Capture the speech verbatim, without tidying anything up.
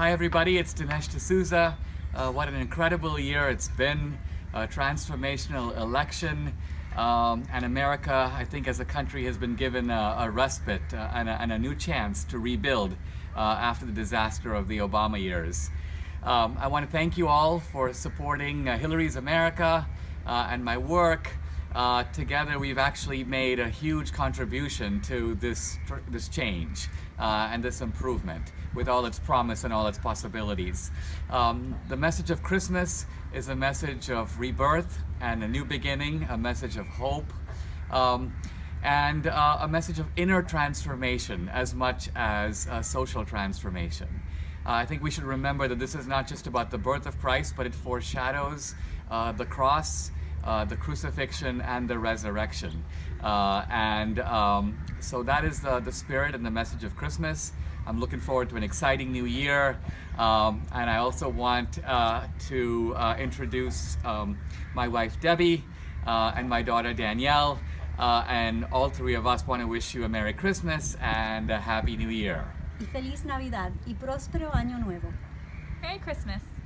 Hi everybody, it's Dinesh D'Souza. Uh, what an incredible year it's been. A transformational election, um, and America, I think, as a country has been given a, a respite uh, and, a, and a new chance to rebuild uh, after the disaster of the Obama years. Um, I want to thank you all for supporting uh, Hillary's America uh, and my work. Uh, together we've actually made a huge contribution to this, this change uh, and this improvement with all its promise and all its possibilities. Um, the message of Christmas is a message of rebirth and a new beginning, a message of hope, um, and uh, a message of inner transformation as much as uh, social transformation. Uh, I think we should remember that this is not just about the birth of Christ, but it foreshadows uh, the cross, Uh, the crucifixion and the resurrection. Uh, and um, so that is the, the spirit and the message of Christmas. I'm looking forward to an exciting new year. Um, and I also want uh, to uh, introduce um, my wife Debbie uh, and my daughter Danielle. Uh, and all three of us want to wish you a Merry Christmas and a Happy New Year. Y Feliz Navidad y Próspero Año Nuevo. Merry Christmas.